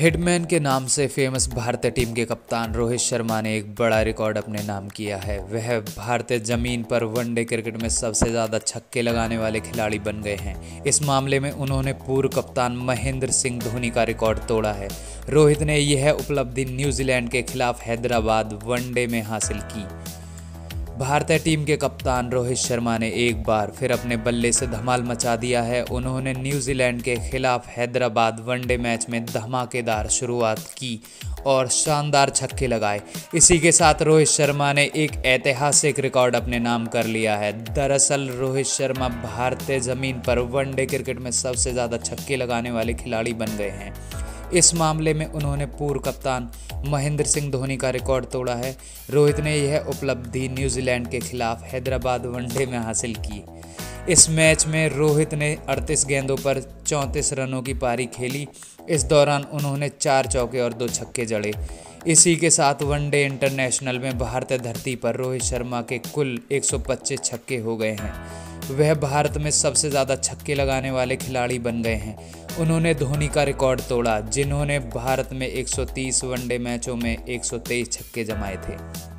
Hitman के नाम से फेमस भारतीय टीम के कप्तान रोहित शर्मा ने एक बड़ा रिकॉर्ड अपने नाम किया है। वह भारतीय ज़मीन पर वनडे क्रिकेट में सबसे ज़्यादा छक्के लगाने वाले खिलाड़ी बन गए हैं। इस मामले में उन्होंने पूर्व कप्तान महेंद्र सिंह धोनी का रिकॉर्ड तोड़ा है। रोहित ने यह उपलब्धि न्यूजीलैंड के खिलाफ हैदराबाद वनडे में हासिल की। भारतीय टीम के कप्तान रोहित शर्मा ने एक बार फिर अपने बल्ले से धमाल मचा दिया है। उन्होंने न्यूजीलैंड के खिलाफ हैदराबाद वनडे मैच में धमाकेदार शुरुआत की और शानदार छक्के लगाए। इसी के साथ रोहित शर्मा ने एक ऐतिहासिक रिकॉर्ड अपने नाम कर लिया है। दरअसल रोहित शर्मा भारतीय ज़मीन पर वनडे क्रिकेट में सबसे ज़्यादा छक्के लगाने वाले खिलाड़ी बन गए हैं। इस मामले में उन्होंने पूर्व कप्तान महेंद्र सिंह धोनी का रिकॉर्ड तोड़ा है। रोहित ने यह उपलब्धि न्यूजीलैंड के खिलाफ हैदराबाद वनडे में हासिल की। इस मैच में रोहित ने 38 गेंदों पर 34 रनों की पारी खेली। इस दौरान उन्होंने 4 चौके और 2 छक्के जड़े। इसी के साथ वनडे इंटरनेशनल में भारतीय धरती पर रोहित शर्मा के कुल 125 छक्के हो गए हैं। वह भारत में सबसे ज़्यादा छक्के लगाने वाले खिलाड़ी बन गए हैं। उन्होंने धोनी का रिकॉर्ड तोड़ा जिन्होंने भारत में 130 वनडे मैचों में 123 छक्के जमाए थे।